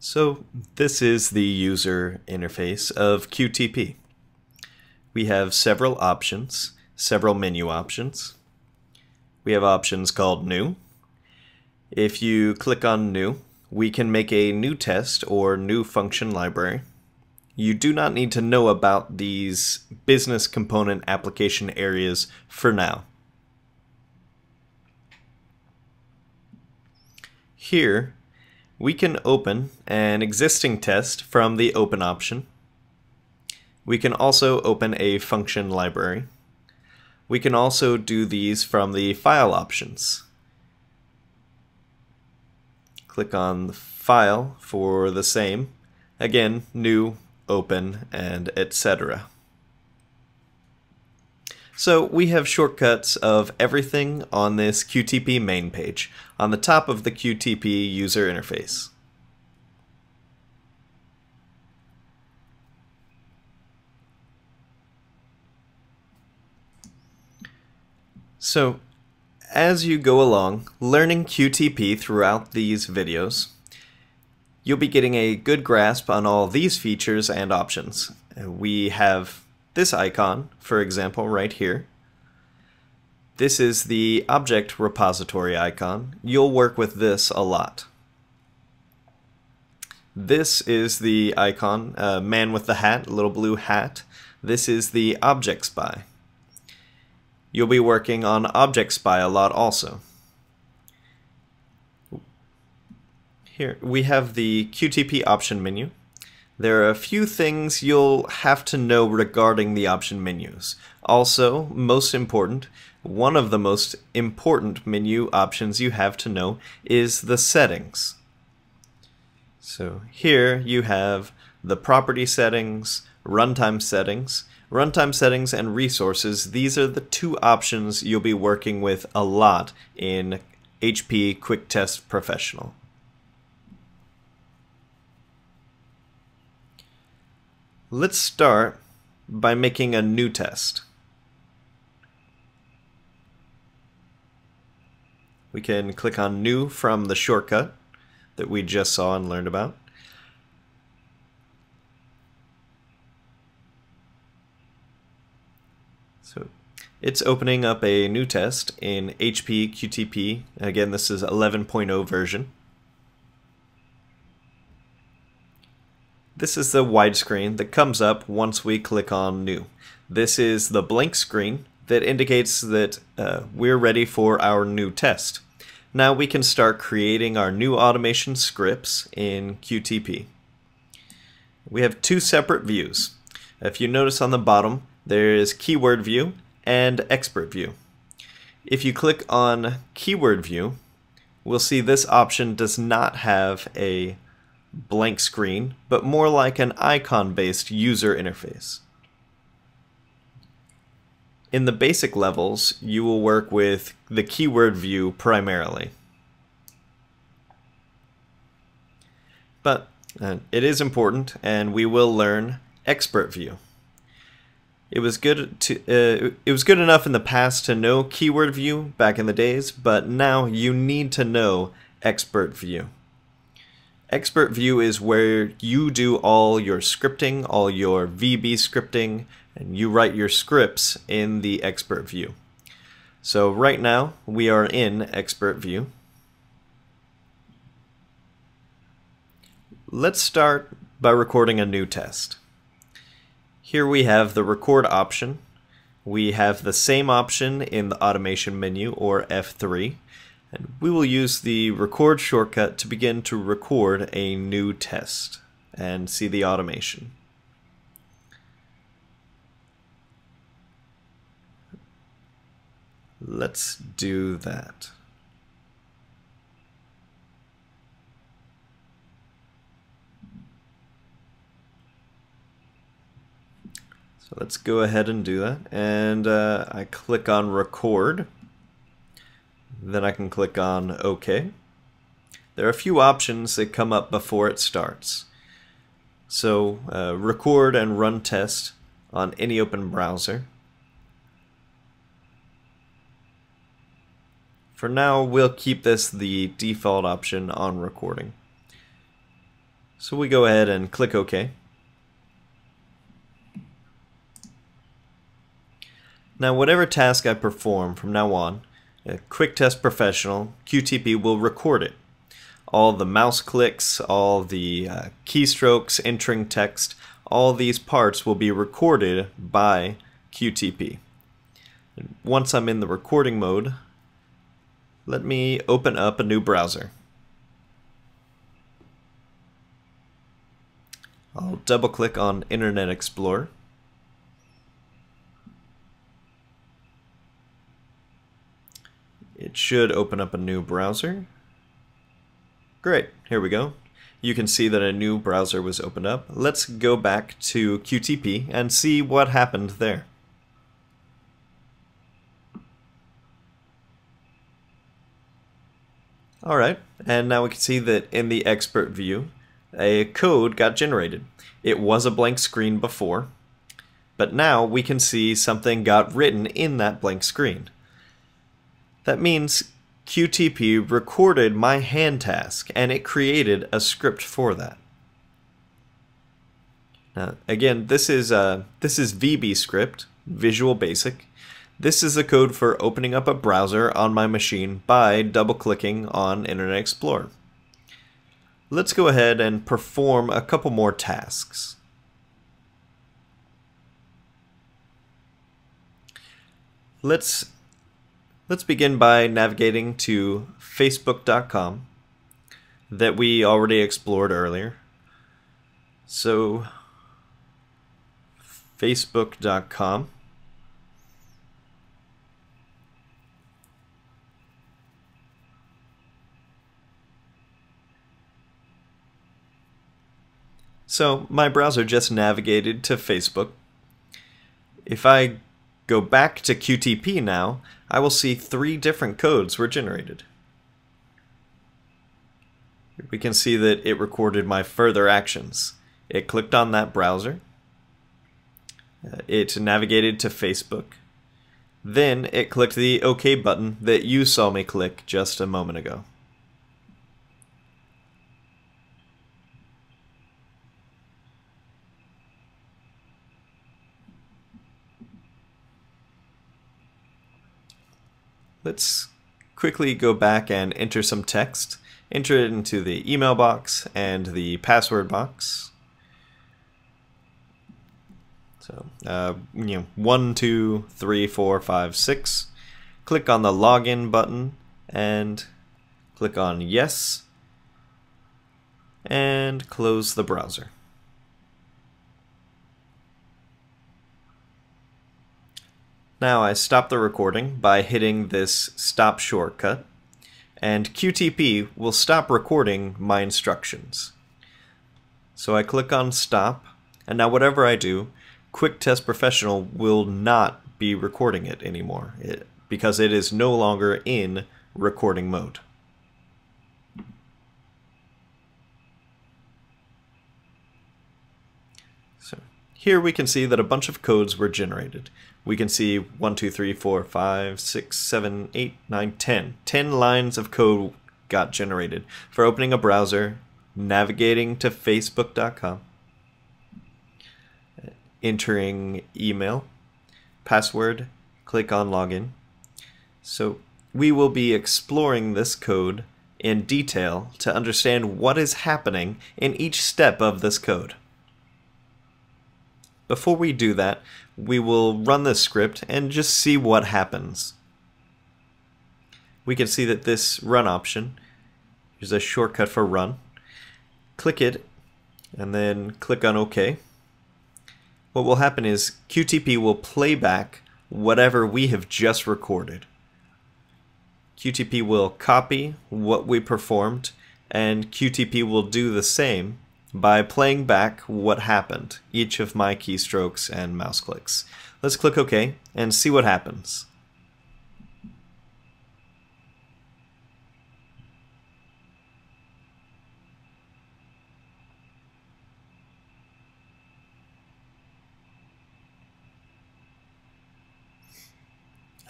So this is the user interface of QTP. We have several options, several menu options. We have options called New. If you click on New, we can make a new test or new function library. You do not need to know about these business component application areas for now. Here, we can open an existing test from the Open option. We can also open a function library. We can also do these from the File options. Click on the File for the same. Again, New, Open, and etc. So we have shortcuts of everything on this QTP main page, on the top of the QTP user interface. So as you go along, learning QTP throughout these videos, you'll be getting a good grasp on all these features and options. We have this icon, for example, right here. This is the object repository icon. You'll work with this a lot. This is the icon, man with the hat, little blue hat. This is the object spy. You'll be working on object spy a lot also. Here we have the QTP option menu. There are a few things you'll have to know regarding the option menus. Also, most important, one of the most important menu options you have to know is the settings. So here you have the property settings, runtime settings. Runtime settings and resources, these are the two options you'll be working with a lot in HP QuickTest Professional. Let's start by making a new test. We can click on New from the shortcut that we just saw and learned about. So it's opening up a new test in HP QTP. Again, this is 11.0 version. This is the widescreen that comes up once we click on New. This is the blank screen that indicates that we're ready for our new test. Now we can start creating our new automation scripts in QTP. We have two separate views. If you notice on the bottom, there is Keyword View and Expert View. If you click on Keyword View, we'll see this option does not have a blank screen, but more like an icon-based user interface. In the basic levels, you will work with the keyword view primarily. But it is important, and we will learn expert view. It was good enough in the past to know keyword view back in the days, but now you need to know expert view. Expert View is where you do all your scripting, all your VB scripting, and you write your scripts in the Expert View. So right now, we are in Expert View. Let's start by recording a new test. Here we have the Record option. We have the same option in the Automation menu, or F3. And we will use the record shortcut to begin to record a new test and see the automation. Let's do that. So let's go ahead and do that. And I click on record. Then I can click on OK. There are a few options that come up before it starts. So record and run test on any open browser. For now, we'll keep this the default option on recording. So we go ahead and click OK. Now whatever task I perform from now on, QuickTest Professional, QTP, will record it. All the mouse clicks, all the keystrokes, entering text, all these parts will be recorded by QTP. Once I'm in the recording mode, let me open up a new browser. I'll double click on Internet Explorer. It should open up a new browser. Great, here we go. You can see that a new browser was opened up. Let's go back to QTP and see what happened there. Alright, and now we can see that in the expert view, a code got generated. It was a blank screen before, but now we can see something got written in that blank screen. That means QTP recorded my hand task and it created a script for that. Now, again, this is VBScript, Visual Basic. This is the code for opening up a browser on my machine by double-clicking on Internet Explorer. Let's go ahead and perform a couple more tasks. Let's begin by navigating to Facebook.com that we already explored earlier. So Facebook.com. So my browser just navigated to Facebook. If I go back to QTP now, I will see three different codes were generated. We can see that it recorded my further actions. It clicked on that browser. It navigated to Facebook. Then it clicked the OK button that you saw me click just a moment ago. Let's quickly go back and enter some text. Enter it into the email box and the password box. So, 1, 2, 3, 4, 5, 6. Click on the login button and click on yes. And close the browser. Now I stop the recording by hitting this stop shortcut, and QTP will stop recording my instructions. So I click on stop, and now whatever I do, QuickTest Professional will not be recording it anymore because it is no longer in recording mode. Here we can see that a bunch of codes were generated. We can see 1, 2, 3, 4, 5, 6, 7, 8, 9, 10. 10 lines of code got generated for opening a browser, navigating to Facebook.com, entering email, password, click on login. So we will be exploring this code in detail to understand what is happening in each step of this code. Before we do that, we will run this script and just see what happens. We can see that this run option, here's a shortcut for run. Click it and then click on OK. What will happen is QTP will play back whatever we have just recorded. QTP will copy what we performed, and QTP will do the same by playing back what happened, each of my keystrokes and mouse clicks. Let's click OK and see what happens.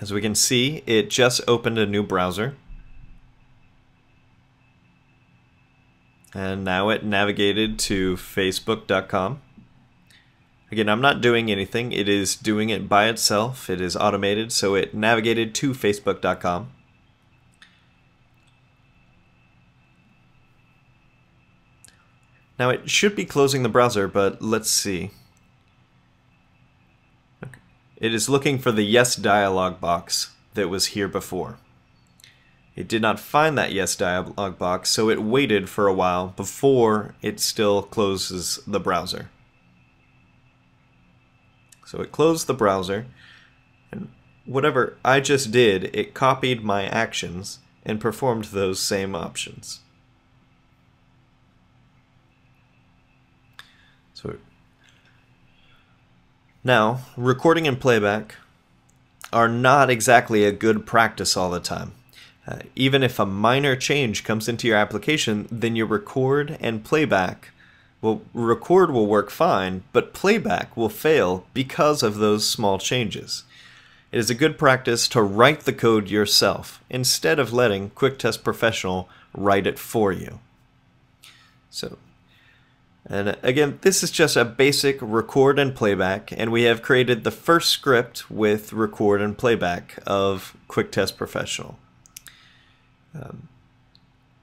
As we can see, it just opened a new browser. and now it navigated to Facebook.com. Again, I'm not doing anything. It is doing it by itself. It is automated, so it navigated to Facebook.com. Now it should be closing the browser, but let's see. Okay. It is looking for the yes dialog box that was here before. It did not find that yes dialog box, so it waited for a while before it still closes the browser. So it closed the browser, and whatever I just did, it copied my actions and performed those same options. So now, recording and playback are not exactly a good practice all the time. Even if a minor change comes into your application, then your record and playback. Well, record will work fine, but playback will fail because of those small changes. It is a good practice to write the code yourself instead of letting QuickTest Professional write it for you. So, and again, this is just a basic record and playback, and we have created the first script with record and playback of QuickTest Professional.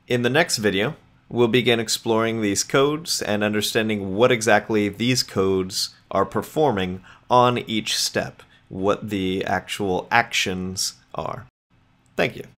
In the next video, we'll begin exploring these codes and understanding what exactly these codes are performing on each step, what the actual actions are. Thank you.